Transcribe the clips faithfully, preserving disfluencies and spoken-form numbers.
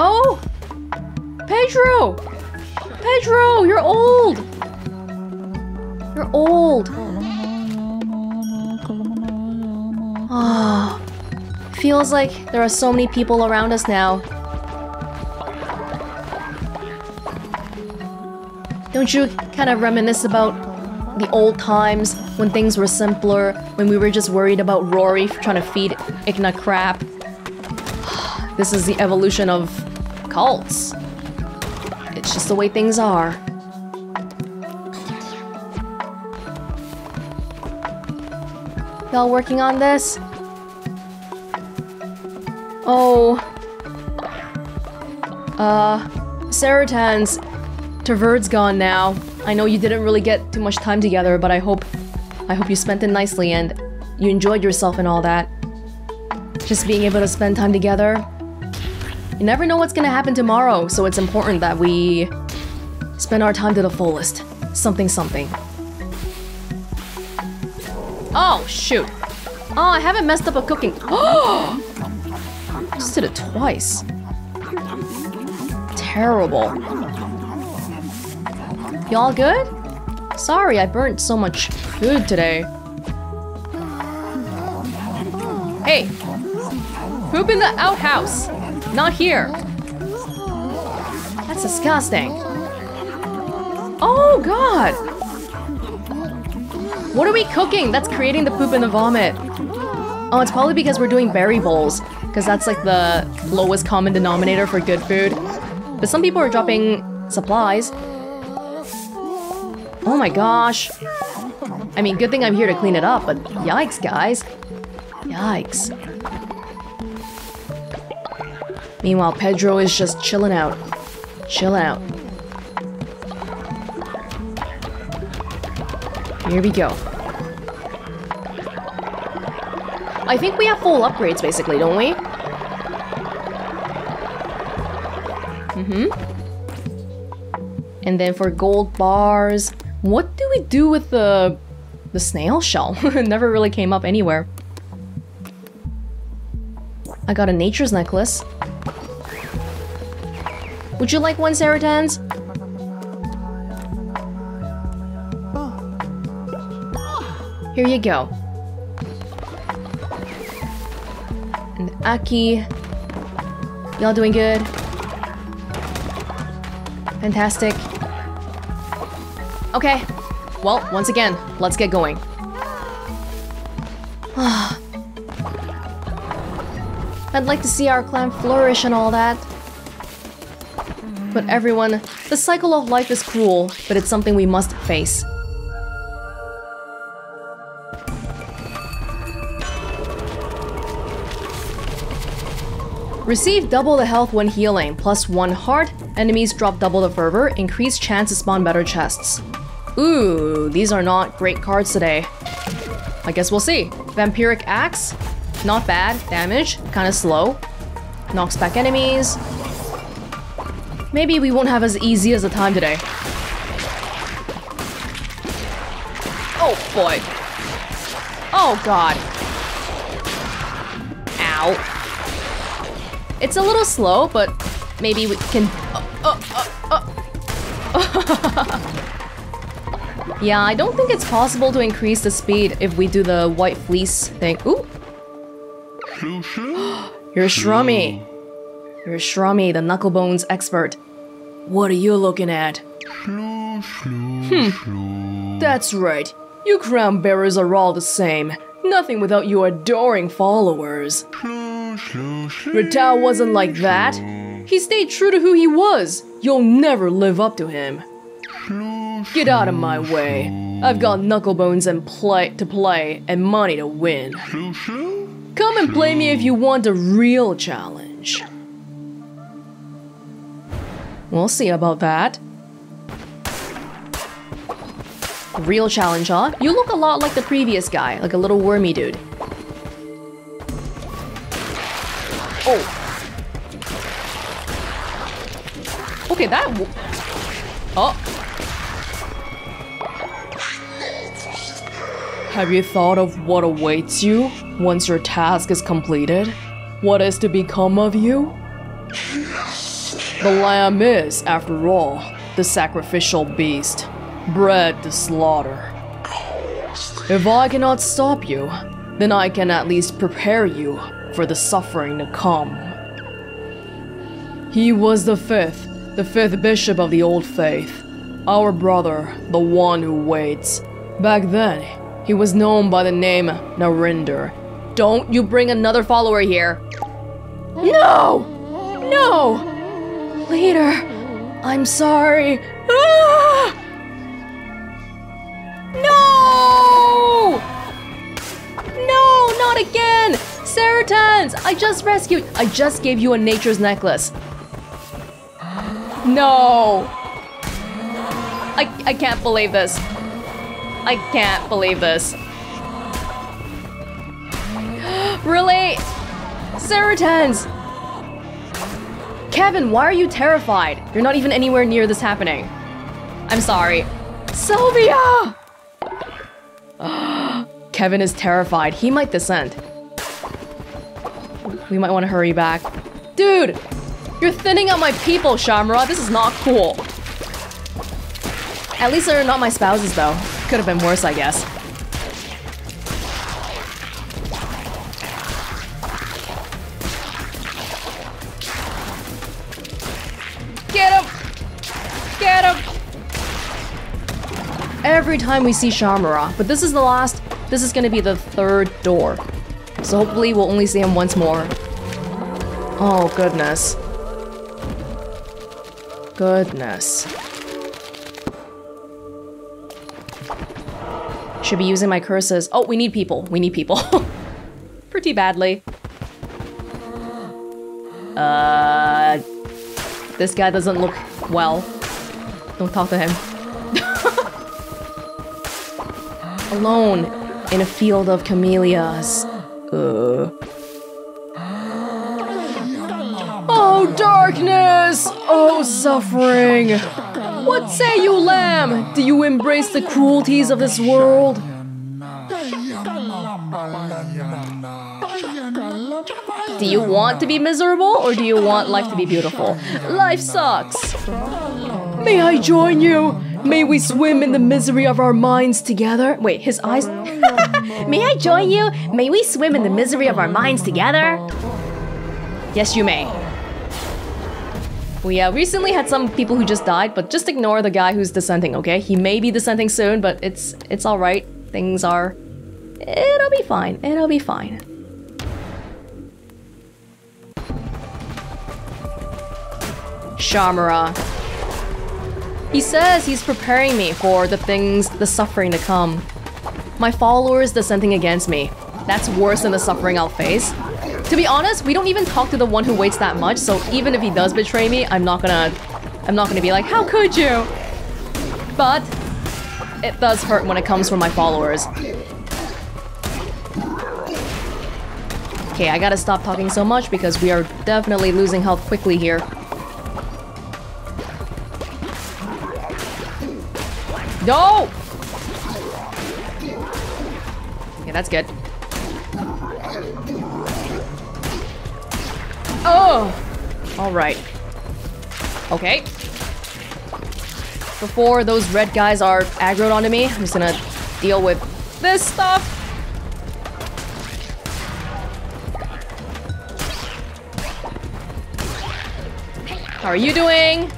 Oh! Pedro! Pedro, you're old! You're old. Oh, feels like there are so many people around us now. Don't you kind of reminisce about the old times when things were simpler, when we were just worried about Rory trying to feed Igna crap? This is the evolution of cults. It's just the way things are. Y'all working on this? Oh. Uh, Saratan's Taverd's gone now. I know you didn't really get too much time together, but I hope I hope you spent it nicely and you enjoyed yourself and all that. Just being able to spend time together. You never know what's gonna happen tomorrow, so it's important that we spend our time to the fullest. Something something. Oh shoot. Oh, I haven't messed up a cooking. Oh! Just did it twice. Terrible. Y'all good? Sorry, I burnt so much food today. Hey! Poop in the outhouse! Not here! That's disgusting. Oh god! What are we cooking that's creating the poop and the vomit? Oh, it's probably because we're doing berry bowls, because that's like the lowest common denominator for good food. But some people are dropping supplies. Oh my gosh. I mean, good thing I'm here to clean it up, but yikes, guys. Yikes. Meanwhile, Pedro is just chilling out. Chilling out. Here we go. I think we have full upgrades, basically, don't we? Mm-hmm. And then for gold bars... What do we do with the the snail shell? It never really came up anywhere. I got a nature's necklace. Would you like one, Saratans? Here you go. And Aki. Y'all doing good? Fantastic. Okay, well, once again, let's get going. I'd like to see our clan flourish and all that. But everyone, the cycle of life is cruel, but it's something we must face. Receive double the health when healing, plus one heart, enemies drop double the fervor, increased chance to spawn better chests. Ooh, these are not great cards today. I guess we'll see. Vampiric Axe, not bad, damage, kinda slow. Knocks back enemies. Maybe we won't have as easy as the time today. Oh boy. Oh god. Ow. It's a little slow, but maybe we can... Oh, oh, oh, oh. Yeah, I don't think it's possible to increase the speed if we do the white fleece thing. Ooh! You're Shrummy! You're Shrummy, the knucklebones expert. What are you looking at? Hmm. That's right. You crown bearers are all the same. Nothing without your adoring followers. Ritao wasn't like that. He stayed true to who he was. You'll never live up to him. Get out of my way. I've got knucklebones and play to play and money to win. Come and play me if you want a real challenge. We'll see about that. Real challenge, huh? You look a lot like the previous guy, like a little wormy dude. Oh. Okay, that w- Oh. Have you thought of what awaits you once your task is completed? What is to become of you? The lamb is, after all, the sacrificial beast, bred to slaughter. If I cannot stop you, then I can at least prepare you for the suffering to come. He was the fifth, the fifth bishop of the old faith, our brother, the one who waits. Back then, he was known by the name Narinder. Don't you bring another follower here! No! No! Leader, I'm sorry. Ah! No! No, not again! Ceratans, I just rescued. I just gave you a nature's necklace. No! I, I can't believe this. I can't believe this. Really? Ceratans! Kevin, why are you terrified? You're not even anywhere near this happening. I'm sorry. Sylvia! Kevin is terrified. He might descend. We might want to hurry back. Dude! You're thinning out my people, Shamura. This is not cool. At least they're not my spouses, though. Could have been worse, I guess. Get him! Get him! Every time we see Shamura, but this is the last. This is gonna be the third door. So hopefully we'll only see him once more. Oh, goodness. Goodness. Should be using my curses. Oh, we need people. We need people. Pretty badly. Uh, this guy doesn't look well. Don't talk to him. Alone in a field of camellias. Uh. Oh, darkness! Oh, suffering! What say you, lamb? Do you embrace the cruelties of this world? Do you want to be miserable, or do you want life to be beautiful? Life sucks! May I join you? May we swim in the misery of our minds together? Wait, his eyes? May I join you? May we swim in the misery of our minds together? Yes, you may. We uh, recently had some people who just died, but just ignore the guy who's dissenting, okay? He may be dissenting soon, but it's it's all right. Things are... It'll be fine. It'll be fine. Shamura. He says he's preparing me for the things, the suffering to come. My followers dissenting against me. That's worse than the suffering I'll face. To be honest, we don't even talk to the one who waits that much, so even if he does betray me, I'm not gonna... I'm not gonna be like, how could you? But it does hurt when it comes from my followers. Okay, I gotta stop talking so much because we are definitely losing health quickly here. No! Okay, that's good. Oh! Alright. Okay. Before those red guys are aggroed onto me, I'm just gonna deal with this stuff. How are you doing?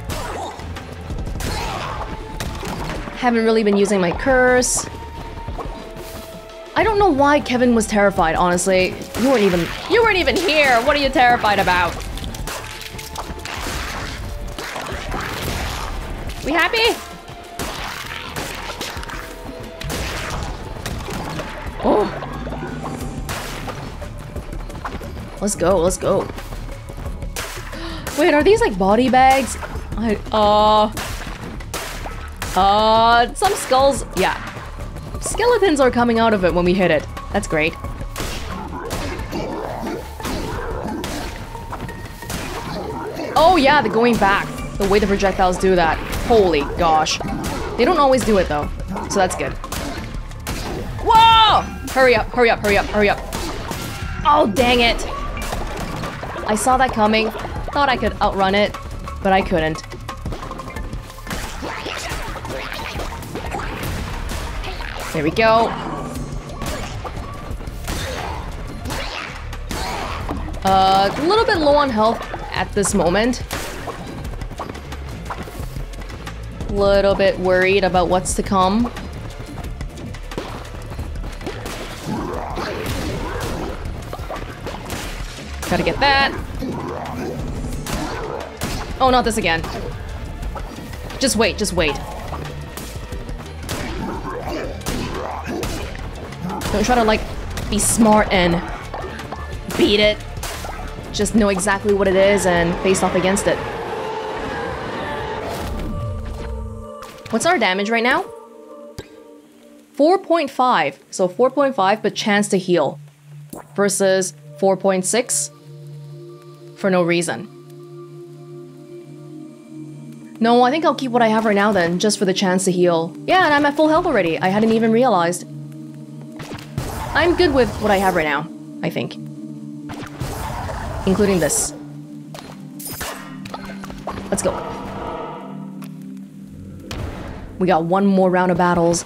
Haven't really been using my curse. I don't know why Kevin was terrified, honestly. You weren't even- You weren't even here! What are you terrified about? We happy? Oh! Let's go, let's go. Wait, are these like body bags? I- uh... Uh, some skulls- yeah. Skeletons are coming out of it when we hit it. That's great. Oh yeah, they're going back. The way the projectiles do that. Holy gosh. They don't always do it though, so that's good. Whoa! Hurry up, hurry up, hurry up, hurry up. Oh, dang it. I saw that coming. Thought I could outrun it. but I couldn't. There we go. Uh, a little bit low on health at this moment. A little bit worried about what's to come. Gotta get that. Oh, not this again. Just wait, just wait. Don't try to, like, be smart and beat it. Just know exactly what it is and face off against it. What's our damage right now? four point five. So four point five, but chance to heal. Versus four point six. For no reason. No, I think I'll keep what I have right now then, just for the chance to heal. Yeah, and I'm at full health already. I hadn't even realized. I'm good with what I have right now, I think. Including this. Let's go. We got one more round of battles.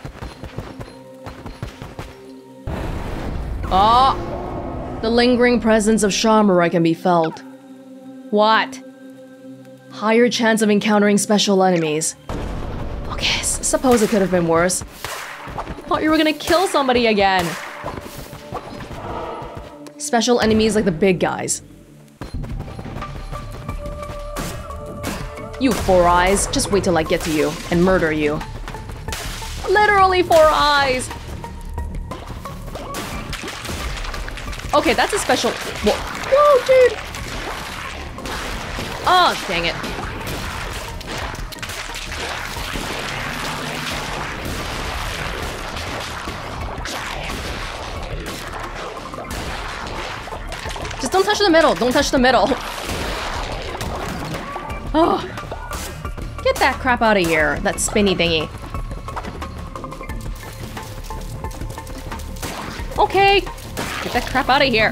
Ah! Oh, the lingering presence of Shamura can be felt. What? Higher chance of encountering special enemies. Okay, suppose it could have been worse. Thought you were gonna kill somebody again. Special enemies like the big guys. You four eyes, just wait till I get to you and murder you. Literally four eyes! Okay, that's a special. Whoa, whoa dude! Oh, dang it. Just don't touch the middle, don't touch the middle. Oh, get that crap out of here, that spinny thingy. Okay, get that crap out of here.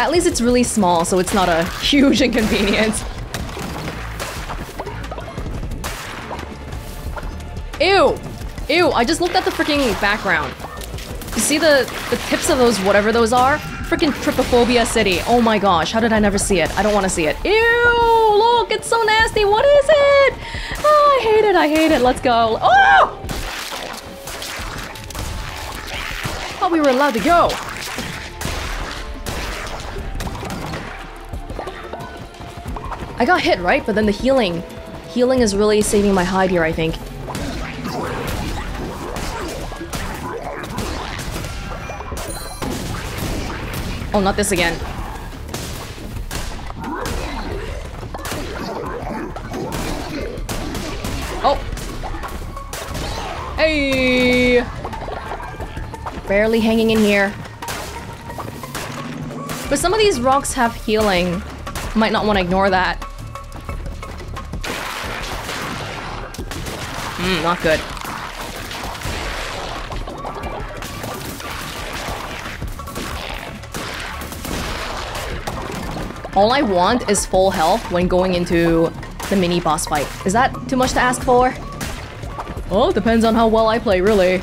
At least it's really small, so it's not a huge inconvenience. Ew! Ew, I just looked at the freaking background. You see the, the tips of those, whatever those are? Freaking Trypophobia City. Oh my gosh, how did I never see it? I don't want to see it. Ew, look, it's so nasty. What is it? Oh, I hate it, I hate it. Let's go. Oh! Thought we were allowed to go. I got hit, right? But then the healing. Healing is really saving my hide here, I think. Oh, not this again. Oh! Hey! Barely hanging in here. But some of these rocks have healing. Might not want to ignore that. Mm, not good. All I want is full health when going into the mini boss fight. Is that too much to ask for? Oh, depends on how well I play, really.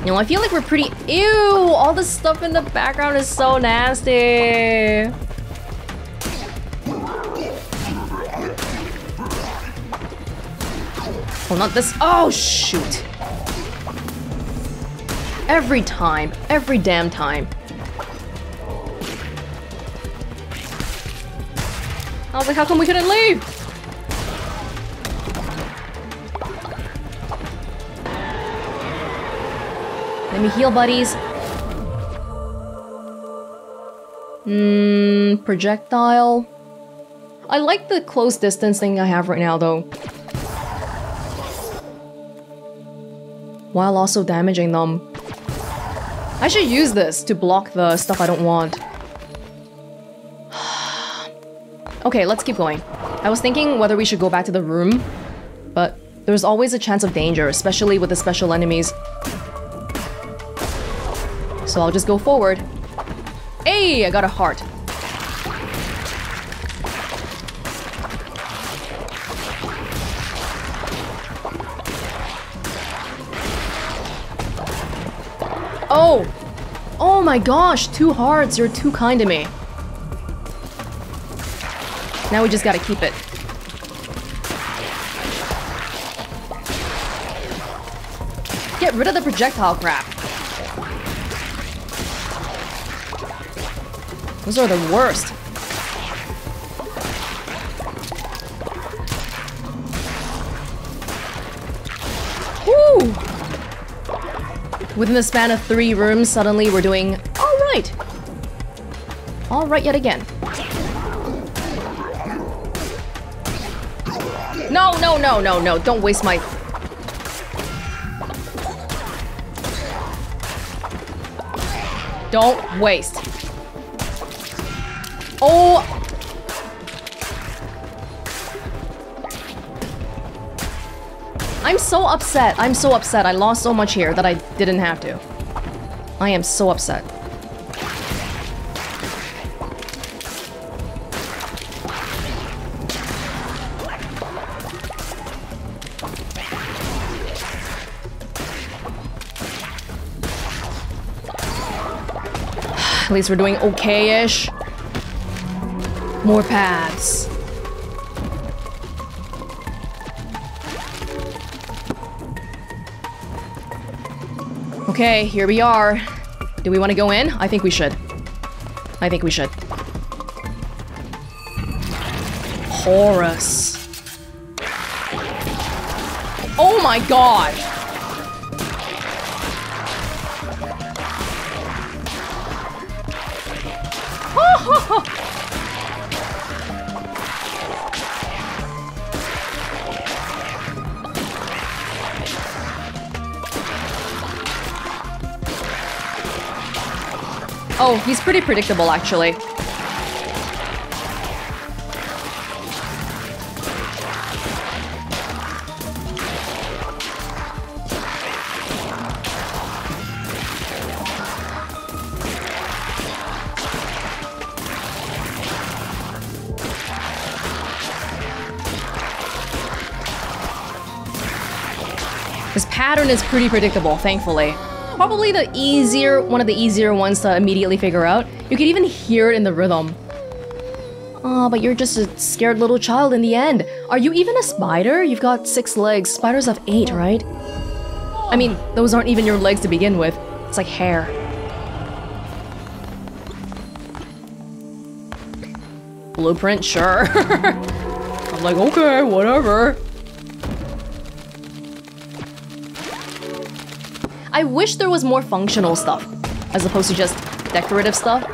You know, I feel like we're pretty... Ew! All this stuff in the background is so nasty! Oh, not this... Oh, shoot! Every time. Every damn time. I was like, how come we couldn't leave? Let me heal, buddies. Mmm, projectile. I like the close distance thing I have right now, though. While also damaging them. I should use this to block the stuff I don't want. Okay, let's keep going. I was thinking whether we should go back to the room, but there's always a chance of danger, especially with the special enemies. so I'll just go forward. Hey, I got a heart. Oh! Oh my gosh, two hearts, you're too kind to me. Now we just gotta keep it. Get rid of the projectile crap. Those are the worst. Woo! Within the span of three rooms, suddenly we're doing all right. All right yet again. No, no, no, no, no, don't waste my... Don't waste. Oh! I'm so upset. I'm so upset. I lost so much here that I didn't have to. I am so upset. At least we're doing okay-ish. More paths. Okay, here we are. Do we want to go in? I think we should. I think we should. Horus. Oh my god! Oh, he's pretty predictable, actually. His pattern is pretty predictable, thankfully. Probably the easier, one of the easier ones to immediately figure out. You can even hear it in the rhythm. Oh, but you're just a scared little child in the end. Are you even a spider? You've got six legs. Spiders have eight, right? I mean, those aren't even your legs to begin with. It's like hair. Blueprint, sure. I'm like, okay, whatever. I wish there was more functional stuff, as opposed to just decorative stuff.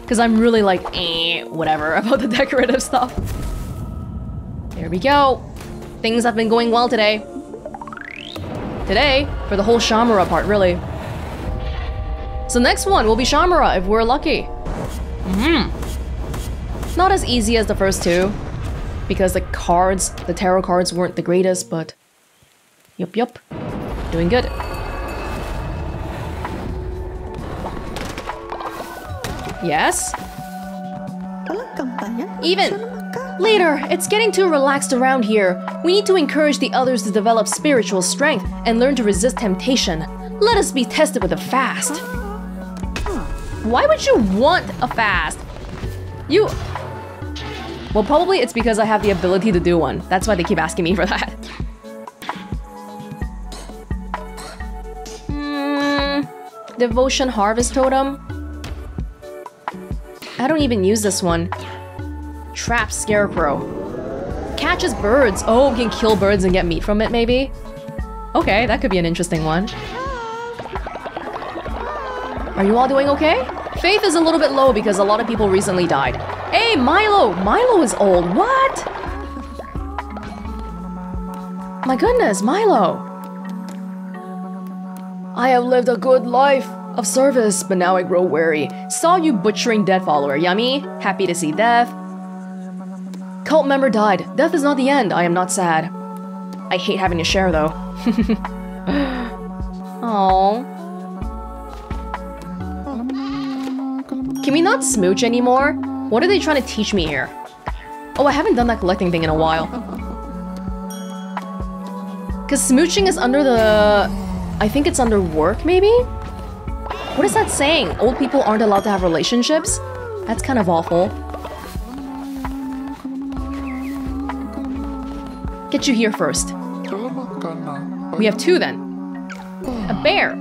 Because I'm really like, eh, whatever about the decorative stuff. There we go. Things have been going well today. Today, for the whole Shamura part, really. So next one will be Shamura, if we're lucky. Mm-hmm. Not as easy as the first two, because the cards, the tarot cards weren't the greatest, but... Yup, yup. Doing good. Yes? Even! Later, it's getting too relaxed around here. We need to encourage the others to develop spiritual strength and learn to resist temptation. Let us be tested with a fast. Why would you want a fast? You... Well, probably it's because I have the ability to do one. That's why they keep asking me for that. Mm, Devotion Harvest Totem? I don't even use this one. Trap Scarecrow. Catches birds. Oh, we can kill birds and get meat from it, maybe? Okay, that could be an interesting one. Are you all doing okay? Faith is a little bit low because a lot of people recently died. Hey, Milo! Milo is old. What? My goodness, Milo. I have lived a good life of service, but now I grow weary. Saw you butchering dead follower, yummy. Happy to see death. Cult member died. Death is not the end. I am not sad. I hate having to share, though. Aww. Can we not smooch anymore? What are they trying to teach me here? Oh, I haven't done that collecting thing in a while. Because smooching is under the... I think it's under work, maybe? What is that saying? Old people aren't allowed to have relationships? That's kind of awful. Get you here first. We have two then. A bear.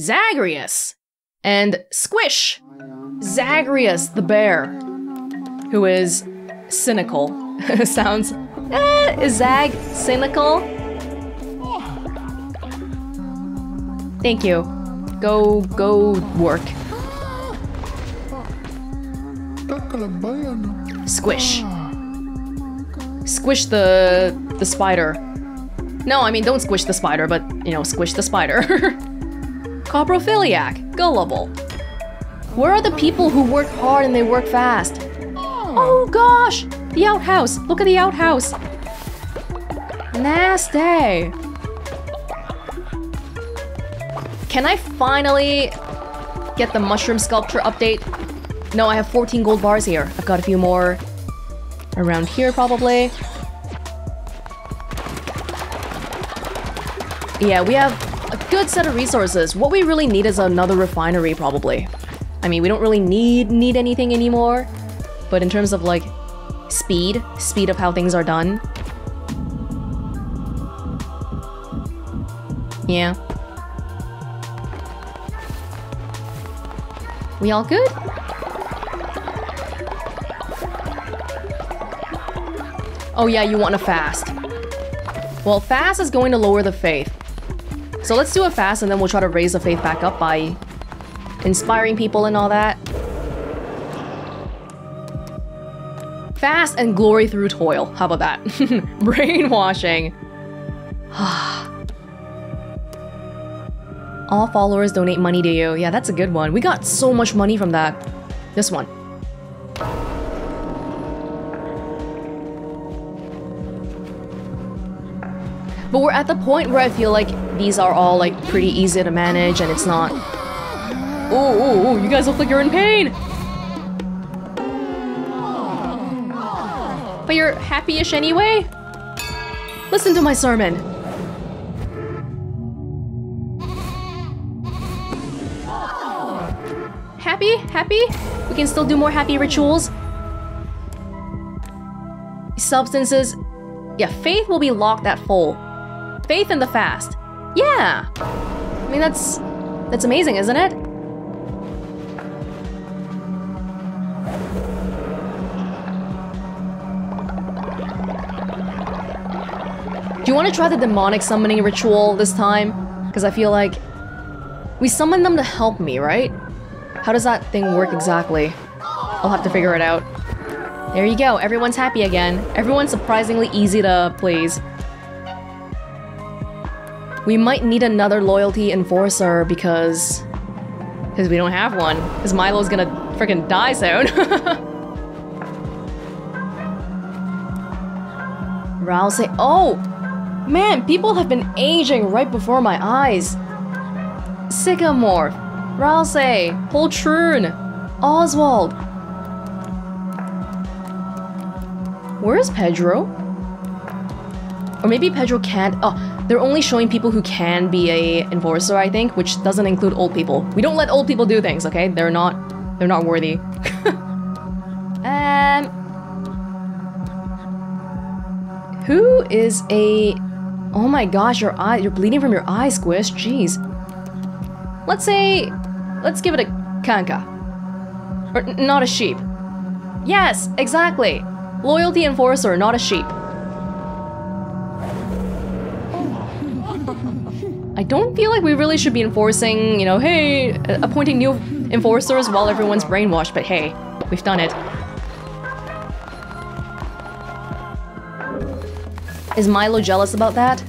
Zagreus. And Squish. Zagreus the bear. Who is cynical. Sounds... Eh, is Zag cynical? Thank you. Go, go work. Squish. Squish the... the spider. No, I mean, don't squish the spider, but, you know, squish the spider. Coprophiliac. Gullible. Where are the people who work hard and they work fast? Oh, gosh! The outhouse! Look at the outhouse! Nasty! Can I finally get the mushroom sculpture update? No, I have fourteen gold bars here. I've got a few more around here, probably. Yeah, we have a good set of resources. What we really need is another refinery, probably. I mean, we don't really need need anything anymore, but in terms of, like, speed, speed of how things are done. Yeah. We all good? Oh yeah, you want a fast. Well, fast is going to lower the faith. So let's do a fast and then we'll try to raise the faith back up by inspiring people and all that. Fast and glory through toil. How about that? Brainwashing. All followers donate money to you. Yeah, that's a good one. We got so much money from that. This one. But we're at the point where I feel like these are all like pretty easy to manage and it's not... Ooh, ooh, ooh, you guys look like you're in pain! But you're happy-ish anyway? Listen to my sermon. Happy? Happy? We can still do more happy rituals. Substances. Yeah, faith will be locked at full. Faith in the fast. Yeah! I mean, that's... that's amazing, isn't it? Do you want to try the demonic summoning ritual this time? Because I feel like... we summon them to help me, right? How does that thing work exactly? I'll have to figure it out. There you go, everyone's happy again. Everyone's surprisingly easy to please. We might need another loyalty enforcer because... because we don't have one. Because Milo's gonna freaking die soon. Rousey. Oh! Man, people have been aging right before my eyes. Sycamore. Rousey, Poltroon, Oswald. Where is Pedro? Or maybe Pedro can't. Oh, they're only showing people who can be a enforcer, I think, which doesn't include old people. We don't let old people do things, okay? They're not. They're not worthy. um. Who is a? Oh my gosh, your eye. You're bleeding from your eye, Squish. Jeez. Let's say, let's give it a kanka. Or not a sheep. Yes, exactly. Loyalty enforcer, not a sheep. I don't feel like we really should be enforcing, you know, hey, appointing new enforcers while everyone's brainwashed, but hey, we've done it. Is Milo jealous about that?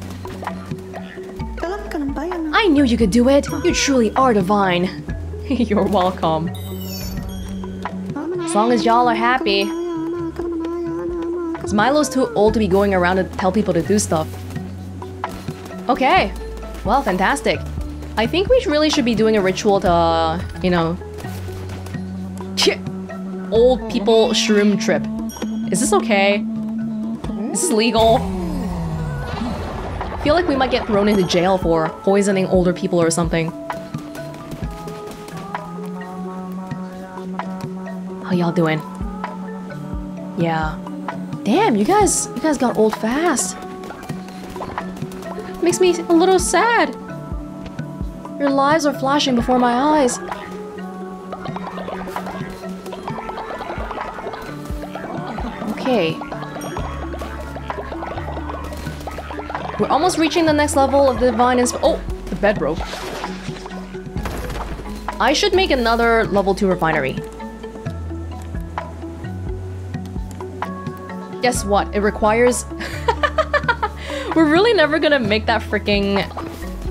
I knew you could do it! You truly are divine! You're welcome. As long as y'all are happy. Because Milo's too old to be going around to tell people to do stuff. Okay. Well, fantastic. I think we really should be doing a ritual to, uh, you know, old people shroom trip. Is this okay? Is this legal? I feel like we might get thrown into jail for poisoning older people or something. How y'all doing? Yeah. Damn, you guys, you guys got old fast. Makes me a little sad. Your lives are flashing before my eyes. Okay. We're almost reaching the next level of the divine insp- Oh! The bed broke. I should make another level two refinery. Guess what? It requires... We're really never gonna make that freaking...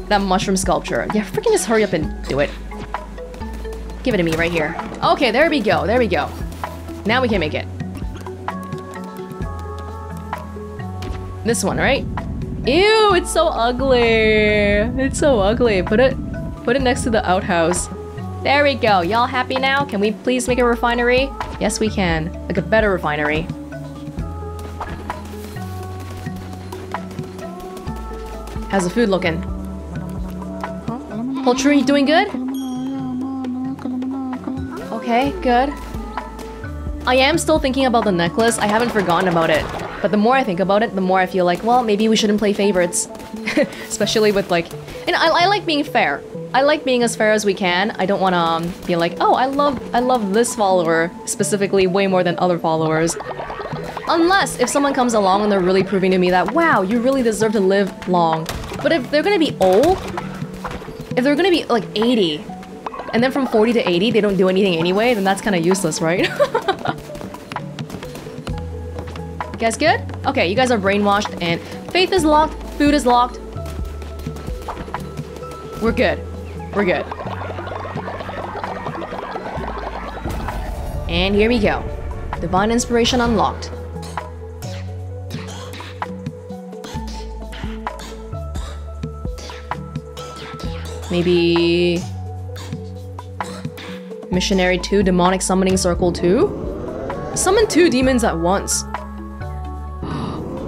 that mushroom sculpture. Yeah, freaking just hurry up and do it. Give it to me right here. Okay, there we go, there we go. Now we can make it. This one, right? Ew, it's so ugly. It's so ugly. Put it, put it next to the outhouse. There we go. Y'all happy now? Can we please make a refinery? Yes, we can. Like a better refinery. How's the food looking? Poultry doing good? Okay, good. I am still thinking about the necklace. I haven't forgotten about it. But the more I think about it, the more I feel like, well, maybe we shouldn't play favorites. Especially with like... And I, I like being fair. I like being as fair as we can. I don't want to um, be like, oh, I love, I love this follower specifically way more than other followers. Unless if someone comes along and they're really proving to me that, wow, you really deserve to live long. But if they're gonna be old, if they're gonna be like eighty, and then from forty to eighty they don't do anything anyway, then that's kind of useless, right? You guys good? Okay, you guys are brainwashed and faith is locked, food is locked. We're good. We're good. And here we go. Divine inspiration unlocked. Maybe... Missionary two, Demonic Summoning Circle two? Summon two demons at once.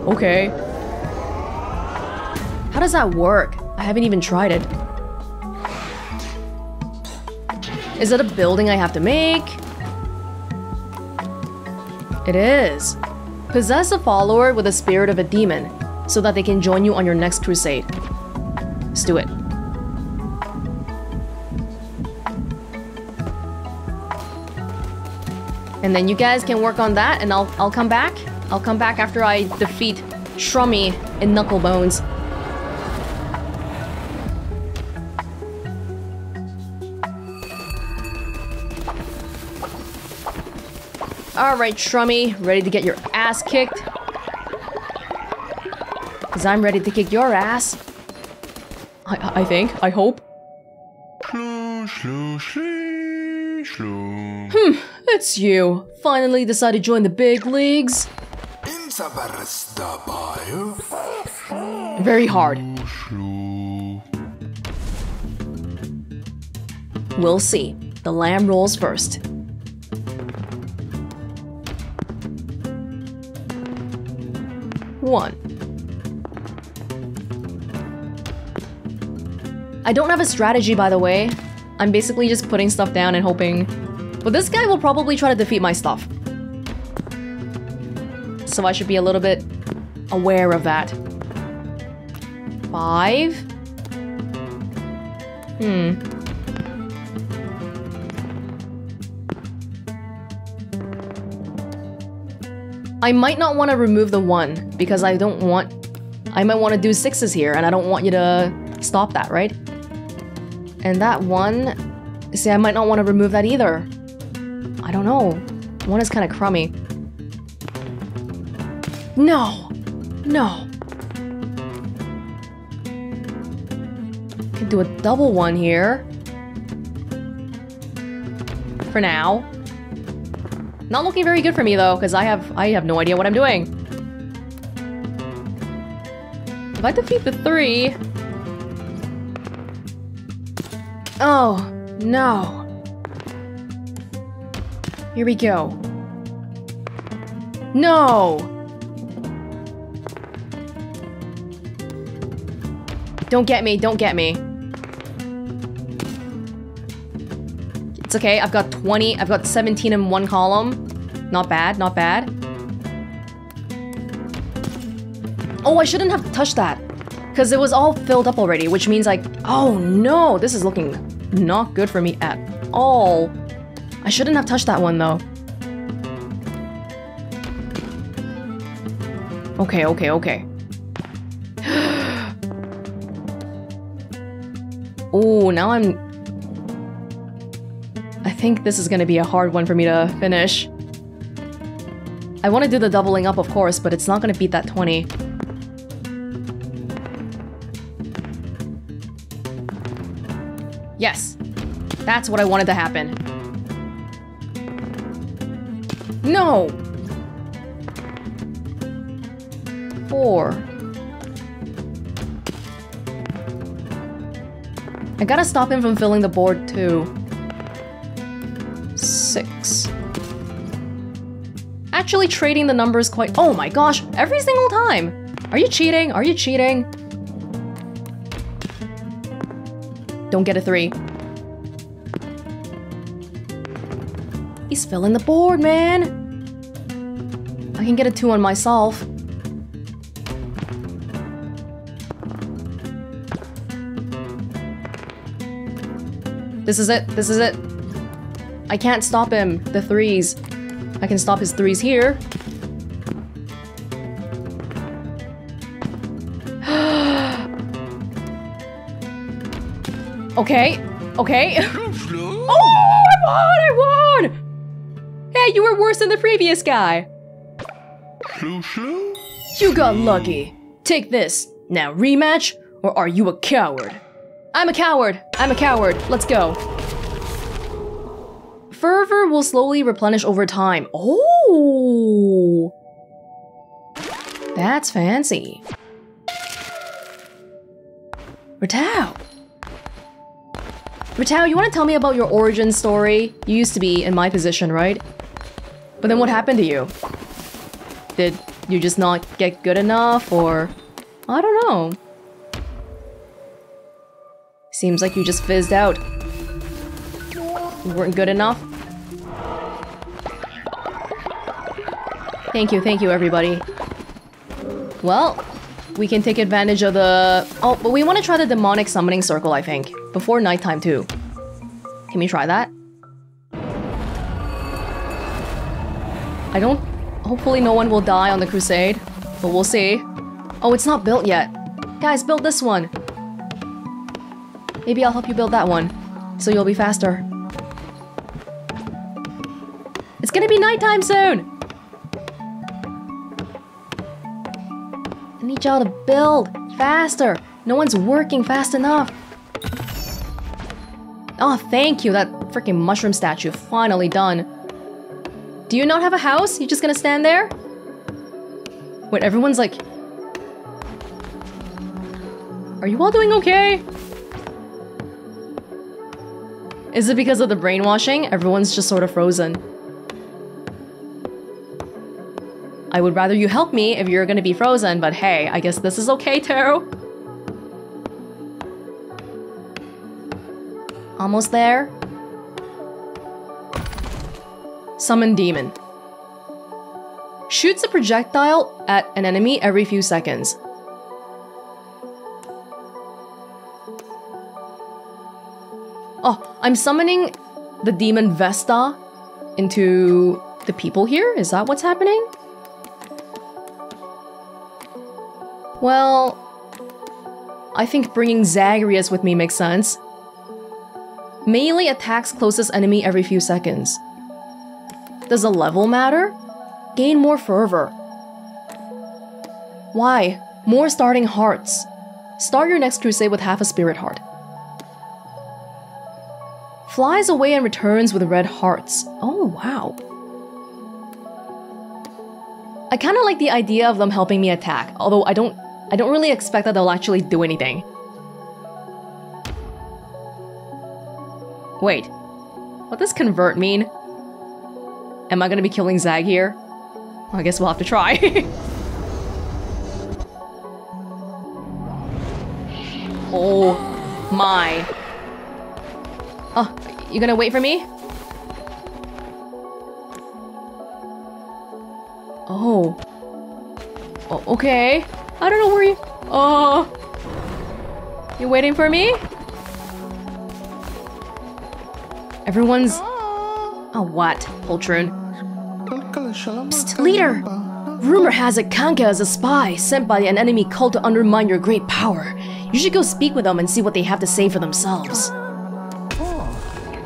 Okay. How does that work? I haven't even tried it. Is it a building I have to make? It is. Possess a follower with the spirit of a demon so that they can join you on your next crusade. Let's do it. And then you guys can work on that and I'll, I'll come back. I'll come back after I defeat Shrummy and Knucklebones. Alright, Shrummy, ready to get your ass kicked? Because I'm ready to kick your ass. I, I think. I hope. Hmm, it's you. Finally decided to join the big leagues. Very hard. We'll see. The lamb rolls first. One. I don't have a strategy, by the way. I'm basically just putting stuff down and hoping. But this guy will probably try to defeat my stuff. So I should be a little bit aware of that. Five? Hmm. I might not want to remove the one, because I don't want... I might want to do sixes here, and I don't want you to stop that, right? And that one... See, I might not want to remove that either. I don't know. One is kind of crummy. No! No! Could do a double one here. For now. Not looking very good for me though, because I have I have no idea what I'm doing. If I defeat the three... Oh, no. Here we go. No! Don't get me, don't get me. It's okay, I've got twenty, I've got seventeen in one column. Not bad, not bad. Oh, I shouldn't have touched that. Because it was all filled up already, which means like, oh no, this is looking not good for me at all. I shouldn't have touched that one though. Okay, okay, okay. Oh, now I'm... I think this is gonna be a hard one for me to finish. I want to do the doubling up, of course, but it's not gonna beat that twenty. Yes, that's what I wanted to happen. No! Four. I gotta stop him from filling the board too. Six. Actually trading the numbers quite- oh my gosh, every single time! Are you cheating? Are you cheating? Don't get a three. He's filling the board, man! I can get a two on myself. This is it, this is it. I can't stop him, the threes. I can stop his threes here. Okay, okay. Oh, I won, I won! Hey, you were worse than the previous guy. You got lucky. Take this. Now rematch, or are you a coward? I'm a coward, I'm a coward, let's go. Fervor will slowly replenish over time. Oh! That's fancy. Ritao! Ritao, you want to tell me about your origin story? You used to be in my position, right? But then what happened to you? Did you just not get good enough, or... I don't know. Seems like you just fizzed out. You weren't good enough. Thank you, thank you, everybody. Well, we can take advantage of the... Oh, but we want to try the demonic summoning circle, I think. Before nighttime, too. Can we try that? I don't... Hopefully no one will die on the crusade. But we'll see. Oh, it's not built yet. Guys, build this one. Maybe I'll help you build that one. So you'll be faster. It's gonna be nighttime soon! I need y'all to build faster! No one's working fast enough! Oh, thank you! That freaking mushroom statue, finally done. Do you not have a house? You just gonna stand there? Wait, everyone's like... Are you all doing okay? Is it because of the brainwashing? Everyone's just sort of frozen. I would rather you help me if you're gonna be frozen, but hey, I guess this is okay, Taro. Almost there. Summon demon. Shoots a projectile at an enemy every few seconds. Oh, I'm summoning the demon Vesta into the people here? Is that what's happening? Well... I think bringing Zagreus with me makes sense. Melee attacks closest enemy every few seconds. Does the level matter? Gain more fervor. Why? More starting hearts. Start your next crusade with half a spirit heart. Flies away and returns with red hearts. Oh, wow. I kinda like the idea of them helping me attack, although I don't I don't really expect that they'll actually do anything. Wait, what does convert mean? Am I gonna be killing Zag here? Well, I guess we'll have to try. Oh my. Oh, you gonna wait for me? Oh. Oh, okay. I don't know where you... Oh. You waiting for me? Everyone's... Oh, what? Poltroon. Psst, leader! Rumor has it Kanka is a spy sent by an enemy cult to undermine your great power. You should go speak with them and see what they have to say for themselves.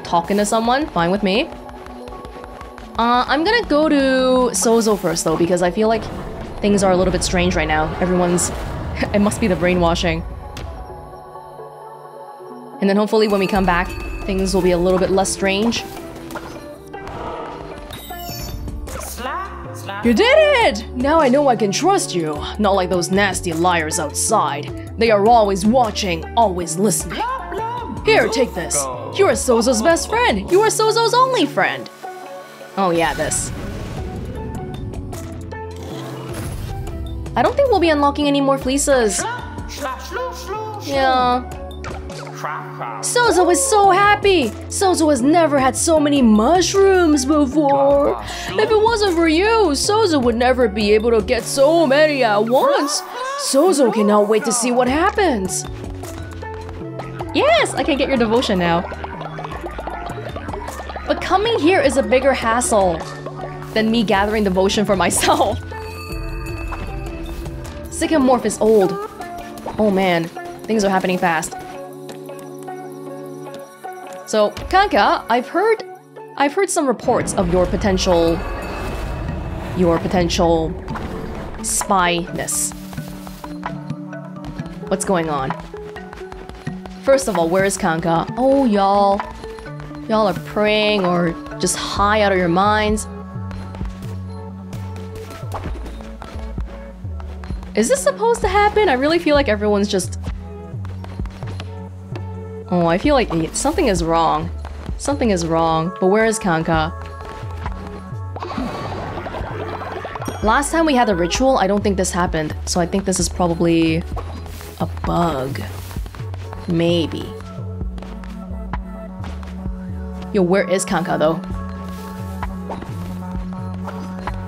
Talking to someone? Fine with me. Uh, I'm gonna go to Sozo first, though, because I feel like things are a little bit strange right now. Everyone's... It must be the brainwashing. And then hopefully when we come back, things will be a little bit less strange. You did it! Now I know I can trust you. Not like those nasty liars outside. They are always watching, always listening. Here, take this. You are Sozo's best friend. You are Sozo's only friend. Oh yeah, this. I don't think we'll be unlocking any more fleeces. Yeah. Sozo is so happy! Sozo has never had so many mushrooms before! If it wasn't for you, Sozo would never be able to get so many at once! Sozo cannot wait to see what happens! Yes! I can get your devotion now. But coming here is a bigger hassle than me gathering devotion for myself. Sycamorph is old. Oh man, things are happening fast. So, Kanka, I've heard, I've heard some reports of your potential, your potential spy-ness. What's going on? First of all, where is Kanka? Oh, y'all, y'all are praying or just high out of your minds. Is this supposed to happen? I really feel like everyone's just... Oh, I feel like something is wrong. Something is wrong. But where is Kanka? Last time we had a ritual, I don't think this happened. So I think this is probably a bug. Maybe. Yo, where is Kanka though?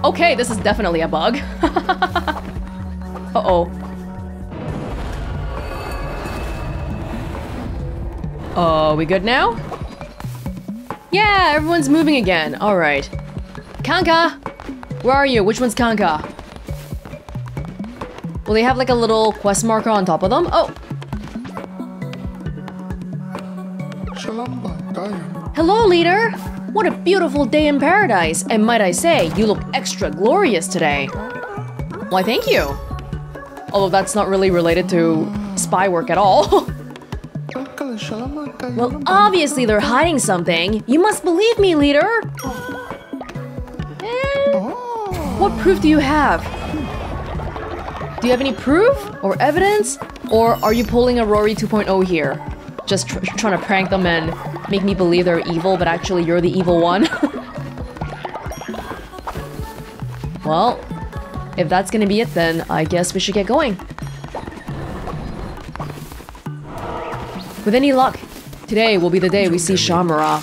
Okay, this is definitely a bug. Uh-oh. Oh, we good now? Yeah, everyone's moving again. All right. Kanka! Where are you? Which one's Kanka? Will they have like a little quest marker on top of them? Oh! Hello, leader! What a beautiful day in paradise! And might I say, you look extra glorious today. Why, thank you! Although that's not really related to spy work at all. Well, obviously they're hiding something. You must believe me, leader! Eh, what proof do you have? Do you have any proof? Or evidence? Or are you pulling a Rory two point oh here? Just tr trying to prank them and make me believe they're evil, but actually you're the evil one? Well, if that's gonna be it then, I guess we should get going. With any luck, today will be the day we see Shamura.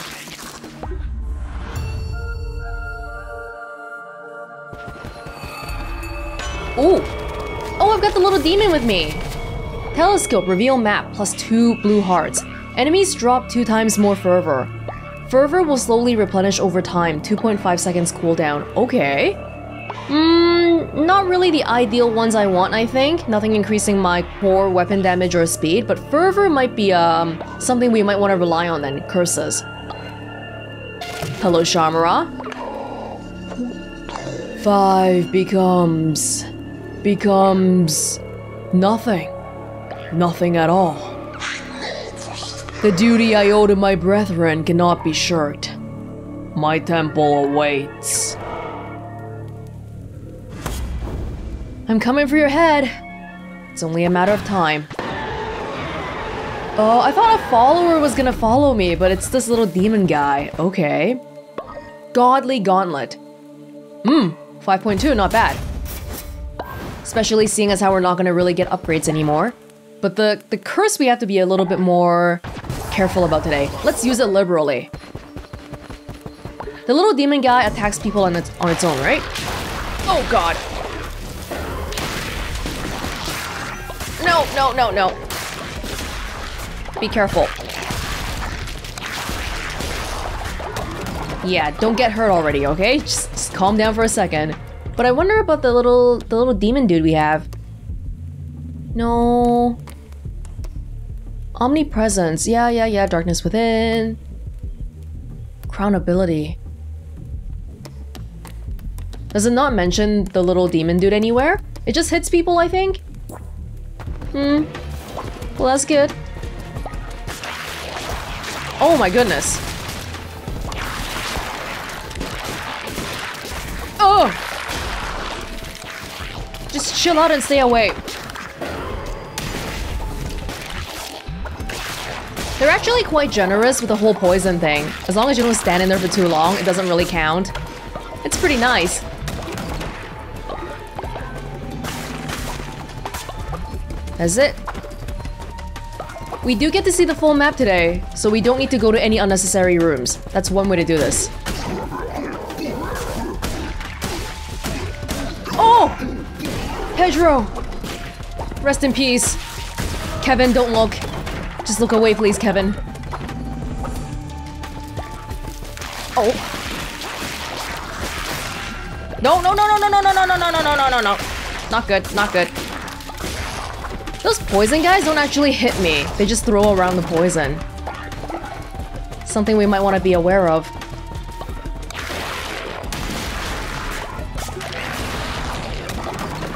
Ooh! Oh, I've got the little demon with me! Telescope, reveal map, plus two blue hearts. Enemies drop two times more fervor. Fervor will slowly replenish over time, two point five seconds cooldown. Okay. Mmm, not really the ideal ones I want, I think. Nothing increasing my core weapon damage or speed, but fervor might be um something we might want to rely on then. Curses. Hello, Shamura. Five becomes... becomes... nothing. Nothing at all. The duty I owe to my brethren cannot be shirked. My temple awaits. I'm coming for your head. It's only a matter of time. Oh, I thought a follower was gonna follow me, but it's this little demon guy. Okay. Godly gauntlet. Mmm, five point two, not bad. Especially seeing as how we're not gonna really get upgrades anymore. But the, the curse we have to be a little bit more careful about today. Let's use it liberally. The little demon guy attacks people on its, on its own, right? Oh god! No, no, no, no. Be careful. Yeah, don't get hurt already, okay? Just, just calm down for a second. But I wonder about the little the little demon dude we have. No. Omnipresence. Yeah, yeah, yeah. Darkness Within. Crown ability. Does it not mention the little demon dude anywhere? It just hits people, I think? Hmm. Well, that's good. Oh my goodness. Oh! Just chill out and stay away. They're actually quite generous with the whole poison thing. As long as you don't stand in there for too long, it doesn't really count. It's pretty nice. That's it. We do get to see the full map today, so we don't need to go to any unnecessary rooms. That's one way to do this. Oh! Pedro! Rest in peace. Kevin, don't look. Just look away, please, Kevin. Oh. No, no, no, no, no, no, no, no, no, no, no, no, no, no. Not good, not good. Those poison guys don't actually hit me. They just throw around the poison. Something we might want to be aware of.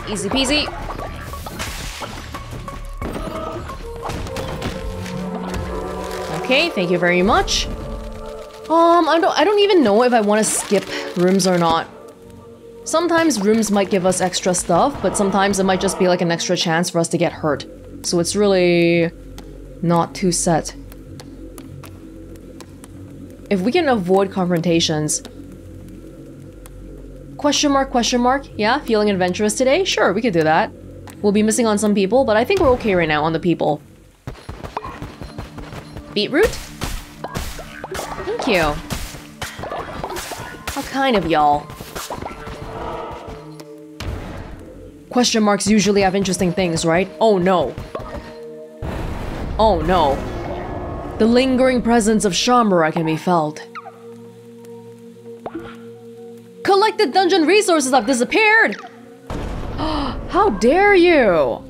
Easy peasy. Okay, thank you very much. Um, I don't, I don't even know if I want to skip rooms or not. Sometimes rooms might give us extra stuff, but sometimes it might just be like an extra chance for us to get hurt. So it's really not too set. If we can avoid confrontations. Question mark, question mark. Yeah, feeling adventurous today? Sure, we could do that. We'll be missing on some people, but I think we're okay right now on the people. Beetroot? Thank you. How kind of y'all. Question marks usually have interesting things, right? Oh no. Oh no. The lingering presence of Shamura can be felt. Collected dungeon resources have disappeared! How dare you!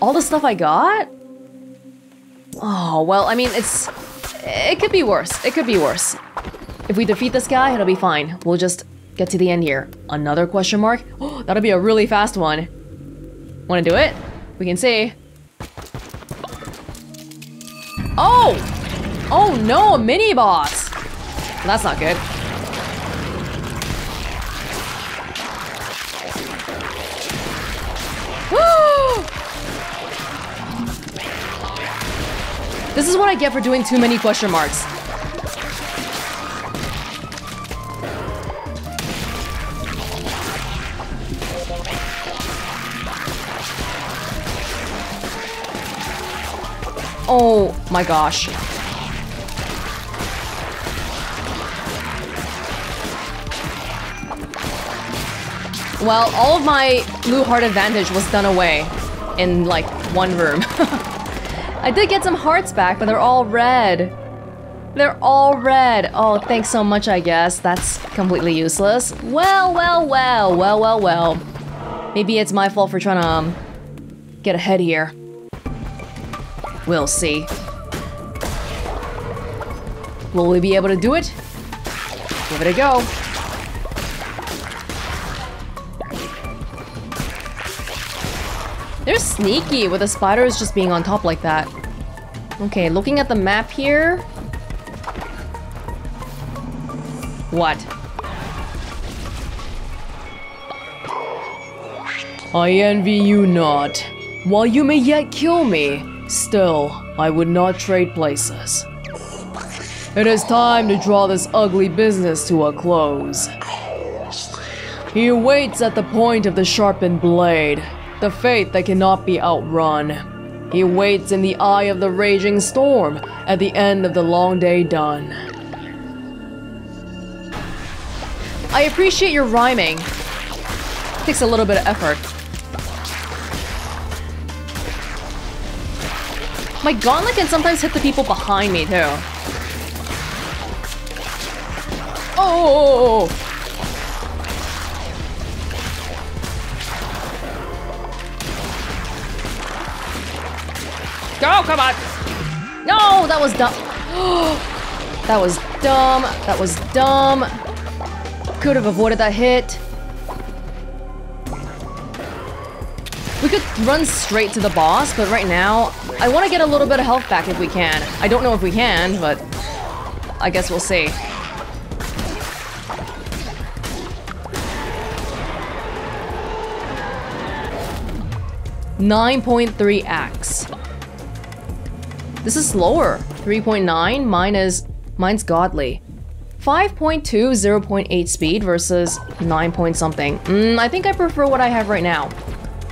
All the stuff I got? Oh, well, I mean, it's... It could be worse. It could be worse. If we defeat this guy, it'll be fine. We'll just get to the end here. Another question mark? Oh, that'll be a really fast one. Wanna do it? We can see. Oh! Oh no, a mini-boss! That's not good. This is what I get for doing too many question marks. Oh my gosh. Well, all of my blue heart advantage was done away in like one room. I did get some hearts back, but they're all red. They're all red. Oh, thanks so much, I guess. That's completely useless. Well, well, well, well, well, well. Maybe it's my fault for trying to um, get ahead here. We'll see. Will we be able to do it? Give it a go. They're sneaky with the spiders just being on top like that. Okay, looking at the map here. What? I envy you not. While you may yet kill me, still, I would not trade places. It is time to draw this ugly business to a close. He waits at the point of the sharpened blade, the fate that cannot be outrun. He waits in the eye of the raging storm, at the end of the long day done. I appreciate your rhyming. Takes a little bit of effort. My gauntlet can sometimes hit the people behind me, too. Oh! Oh, come on! No! That was dumb. That was dumb. That was dumb. Could have avoided that hit. We could run straight to the boss, but right now, I want to get a little bit of health back if we can. I don't know if we can, but I guess we'll see. nine point three axe. This is slower. three point nine, mine is... mine's godly. five point two, zero point eight speed versus nine point something. Mm, I think I prefer what I have right now.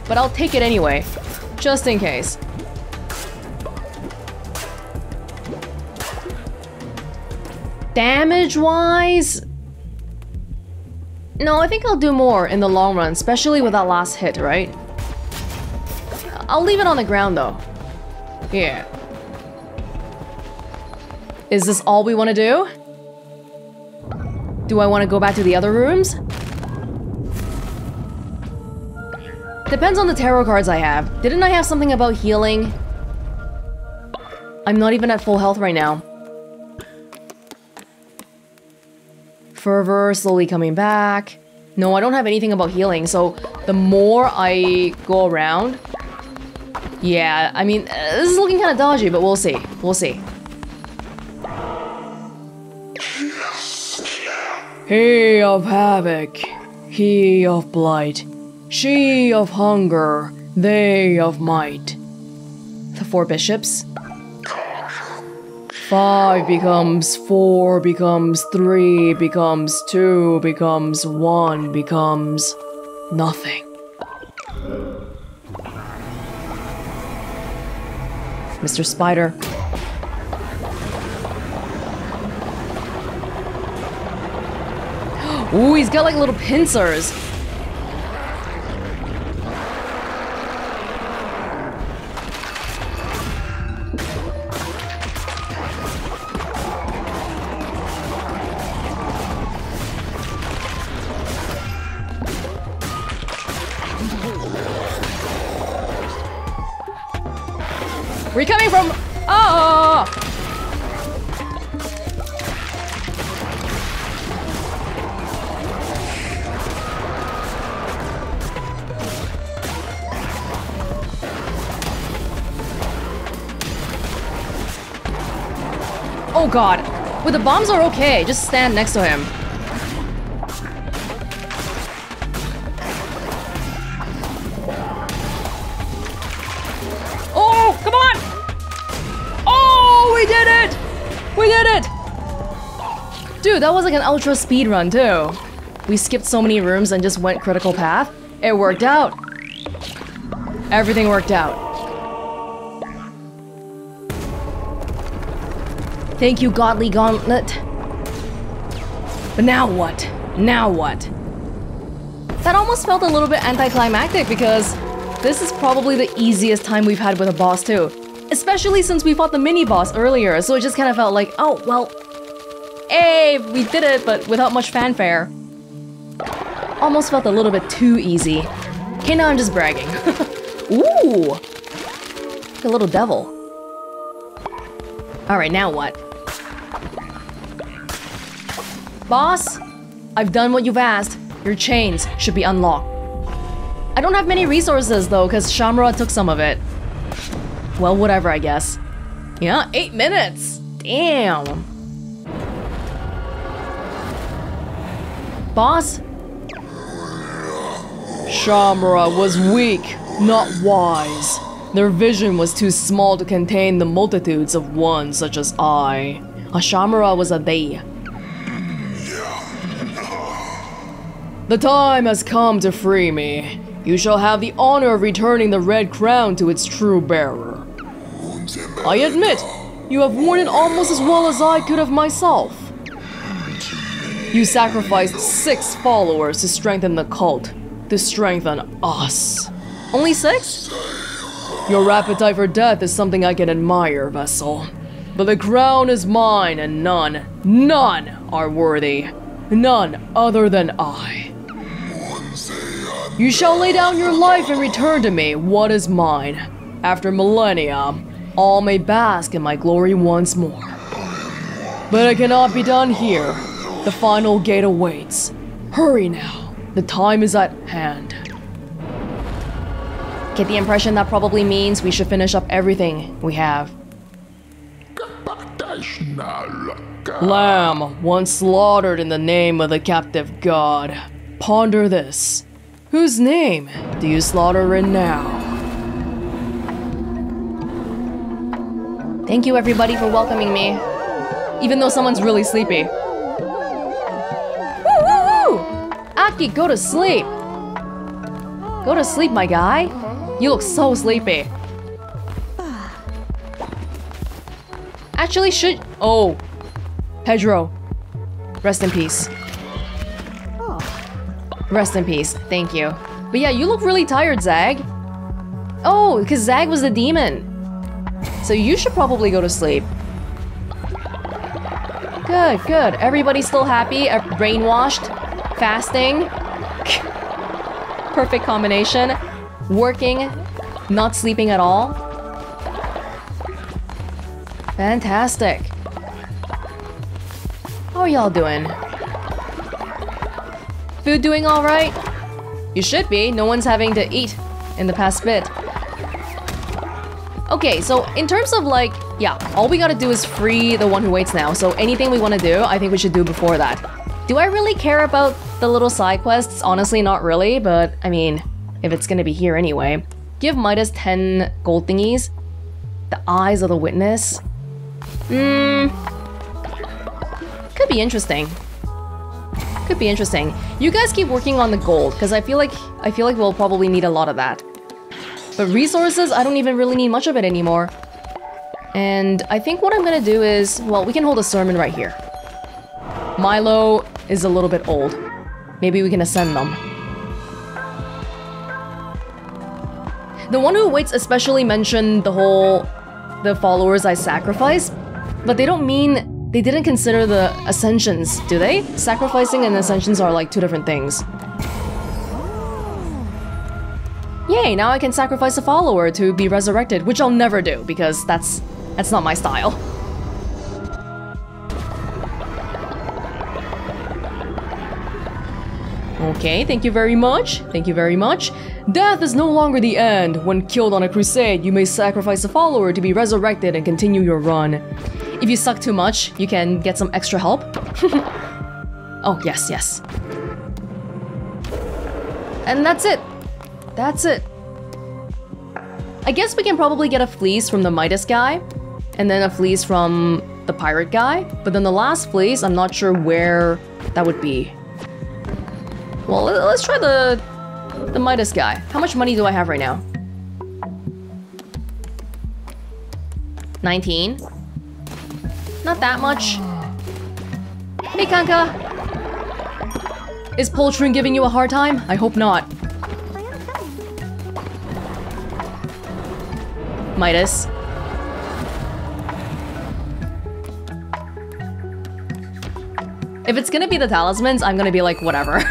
But I'll take it anyway, just in case. Damage-wise... no, I think I'll do more in the long run, especially with that last hit, right? I'll leave it on the ground, though. Yeah. Is this all we want to do? Do I want to go back to the other rooms? Depends on the tarot cards I have. Didn't I have something about healing? I'm not even at full health right now. Fervor slowly coming back. No, I don't have anything about healing, so the more I go around... yeah, I mean, this is looking kind of dodgy, but we'll see. We'll see. He of havoc, he of blight. She of hunger, they of might. The four bishops. Five becomes four, becomes three, becomes two, becomes one, becomes nothing. Mister Spider. Ooh, he's got like little pincers. We're coming from... oh! Oh god. Well, the bombs are okay. Just stand next to him. Dude, that was like an ultra speed run too. We skipped so many rooms and just went critical path. It worked out. Everything worked out. Thank you, Godly Gauntlet. But now what? Now what? That almost felt a little bit anticlimactic because this is probably the easiest time we've had with a boss too. Especially since we fought the mini-boss earlier, so it just kind of felt like, oh, well... hey, we did it, but without much fanfare. Almost felt a little bit too easy. Okay, now I'm just bragging. Ooh! Like a little devil. Alright, now what? Boss, I've done what you've asked. Your chains should be unlocked. I don't have many resources, though, because Shamura took some of it. Well, whatever, I guess. Yeah, eight minutes! Damn! Boss? Shamura was weak, not wise. Their vision was too small to contain the multitudes of one such as I. A Shamura was a they. The time has come to free me. You shall have the honor of returning the red crown to its true bearer. I admit, you have worn it almost as well as I could have myself. You sacrificed six followers to strengthen the cult, to strengthen us. Only six? Your appetite for death is something I can admire, Vessel. But the crown is mine, and none, none are worthy. None other than I. You shall lay down your life and return to me what is mine. After millennia, all may bask in my glory once more. But it cannot be done here. The final gate awaits. Hurry now. The time is at hand. Get the impression that probably means we should finish up everything we have. Lamb, once slaughtered in the name of the captive god. Ponder this. Whose name do you slaughter in now? Thank you everybody for welcoming me. Even though someone's really sleepy. Woo woo woo! Aki, go to sleep! Go to sleep, my guy. You look so sleepy. Actually, should... Oh. Pedro. Rest in peace. Rest in peace. Thank you. But yeah, you look really tired, Zag. Oh, because Zag was the demon. So you should probably go to sleep. Good, good. Everybody's still happy, uh, brainwashed, fasting. Perfect combination. Working, not sleeping at all. Fantastic. How are y'all doing? Food doing all right? You should be. No one's having to eat in the past bit. Okay, so in terms of like, yeah, all we gotta do is free the one who waits now. So anything we want to do, I think we should do before that. Do I really care about the little side quests? Honestly, not really, but I mean, if it's gonna be here anyway. Give Midas ten gold thingies. The Eyes of the Witness. Mmm. Could be interesting. Could be interesting. You guys keep working on the gold, because I feel like I feel like we'll probably need a lot of that. But resources, I don't even really need much of it anymore. And I think what I'm gonna do is, well, we can hold a sermon right here. Milo is a little bit old. Maybe we can ascend them. The one who waits especially mentioned the whole the followers I sacrificed, but they don't mean they didn't consider the ascensions, do they? Sacrificing and ascensions are like two different things. Yay, now I can sacrifice a follower to be resurrected, which I'll never do because that's that's not my style. Okay, thank you very much. Thank you very much. Death is no longer the end. When killed on a crusade, you may sacrifice a follower to be resurrected and continue your run. If you suck too much, you can get some extra help. Oh, yes, yes. And that's it. That's it. I guess we can probably get a fleece from the Midas guy, and then a fleece from the pirate guy, but then the last fleece, I'm not sure where that would be. Well, let's try the, the Midas guy. How much money do I have right now? nineteen? Not that much. Hey, Kanka. Is Poltroon giving you a hard time? I hope not. Midas. If it's gonna be the talismans, I'm gonna be like, whatever.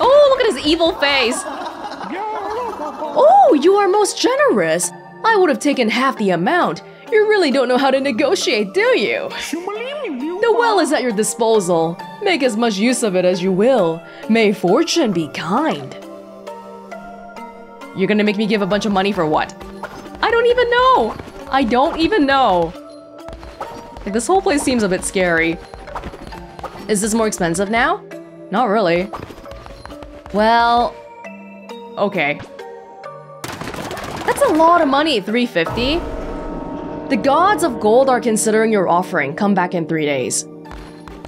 Oh, look at his evil face. Oh, you are most generous. I would have taken half the amount. You really don't know how to negotiate, do you? The well is at your disposal. Make as much use of it as you will. May fortune be kind. You're gonna make me give a bunch of money for what? I don't even know. I don't even know. Like, this whole place seems a bit scary. Is this more expensive now? Not really. Well, okay. That's a lot of money, three fifty. The gods of gold are considering your offering. Come back in three days.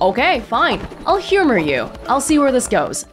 Okay, fine. I'll humor you. I'll see where this goes.